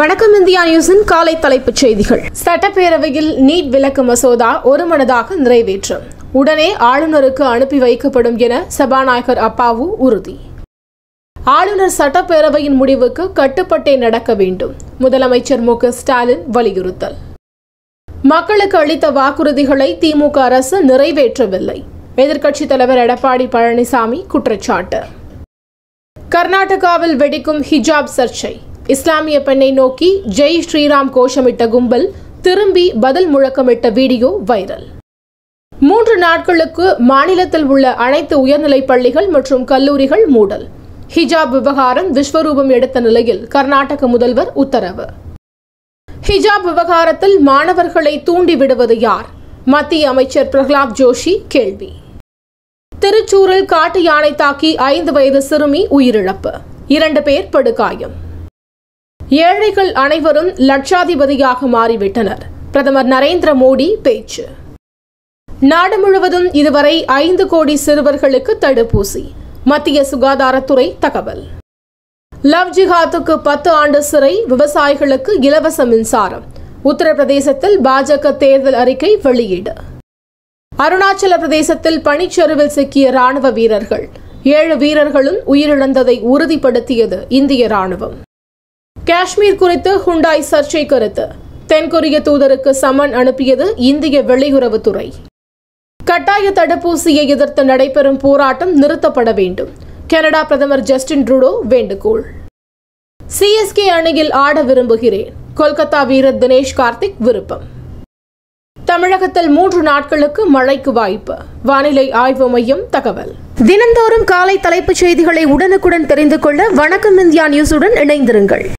வணக்கம் இந்தியா நியூஸின் காலை தலைப்புச் செய்திகள். சட்டப்பேரவையில் நீட் விலக்கு மசோதா ஒருமனதாக நிறைவேற்று, உடனே ஆளுநருக்கு அனுப்பி வைக்கப்படும் என சபாநாயகர் அப்பாவு உறுதி. ஆளுநர் சட்டப்பேரவையின் முடிவுக்கு கட்டுப்பட்டே நடக்க வேண்டும், முதலமைச்சர் மு க ஸ்டாலின் வலியுறுத்தல். மக்களுக்கு அளித்த வாக்குறுதிகளை திமுக அரசு நிறைவேற்றவில்லை, எதிர்க்கட்சித் தலைவர் எடப்பாடி பழனிசாமி குற்றச்சாட்டு. கர்நாடகாவில் வெடிக்கும் ஹிஜாப் சர்ச்சை, இஸ்லாமிய பெண்ணை நோக்கி ஜெய் ஸ்ரீராம் கோஷமிட்ட கும்பல் திரும்பி பதில் முழக்கமிட்ட வீடியோ வைரல். 3 நாட்களுக்கு மாநிலத்தில் உள்ள அனைத்து உயர்நிலைப் பள்ளிகள் மற்றும் கல்லூரிகள் மூடல். ஹிஜாப் விவகாரம் விஸ்வரூபம் எடுத்த நிலையில் கர்நாடக முதல்வர் உத்தரவு. ஹிஜாப் விவகாரத்தில் மாணவர்களை தூண்டி விடுவது யார்? மத்திய அமைச்சர் பிரகலாத் ஜோஷி கேள்வி. திருச்சூரில் காட்டு யானை தாக்கி 5 வயது சிறுமி உயிரிழப்பு, 2 பேர் படுகாயம். ஏழைகள் அனைவரும் லட்சாதிபதியாக மாறிவிட்டனர், பிரதமர் நரேந்திர மோடி பேச்சு. நாடு முழுவதும் இதுவரை 5 கோடி சிறுவர்களுக்கு தடுப்பூசி, மத்திய சுகாதாரத்துறை தகவல். லவ் ஜிஹாத்துக்கு 10 ஆண்டு சிறை, விவசாயிகளுக்கு இலவச மின்சாரம், உத்தரப்பிரதேசத்தில் பாஜக தேர்தல் அறிக்கை வெளியீடு. அருணாச்சல பிரதேசத்தில் பனிச்சரிவில் சிக்கிய ராணுவ வீரர்கள், 7 வீரர்களும் உயிரிழந்ததை உறுதிப்படுத்தியது இந்திய ராணுவம். காஷ்மீர் குறித்து ஹுண்டாய் சர்ச்சை கருத்து, தென்கொரிய தூதருக்கு சம்மன் அனுப்பியது இந்திய வெளியுறவுத்துறை. கட்டாய தடுப்பூசியை எதிர்த்து நடைபெறும் போராட்டம் நிறுத்தப்பட வேண்டும், கனடா பிரதமர் ஜஸ்டின் ட்ரூடோ வேண்டுகோள். சிஎஸ்கே அணியில் ஆட விரும்புகிறேன், கொல்கத்தா வீரர் தினேஷ் கார்த்திக் விருப்பம். தமிழகத்தில் 3 நாட்களுக்கு மழைக்கு வாய்ப்பு, வானிலை ஆய்வு மையம் தகவல். தினந்தோறும் காலை தலைப்புச் செய்திகளை உடனுக்குடன் தெரிந்து கொள்ள வணக்கம் இந்தியா நியூஸுடன் இணைந்திருங்கள்.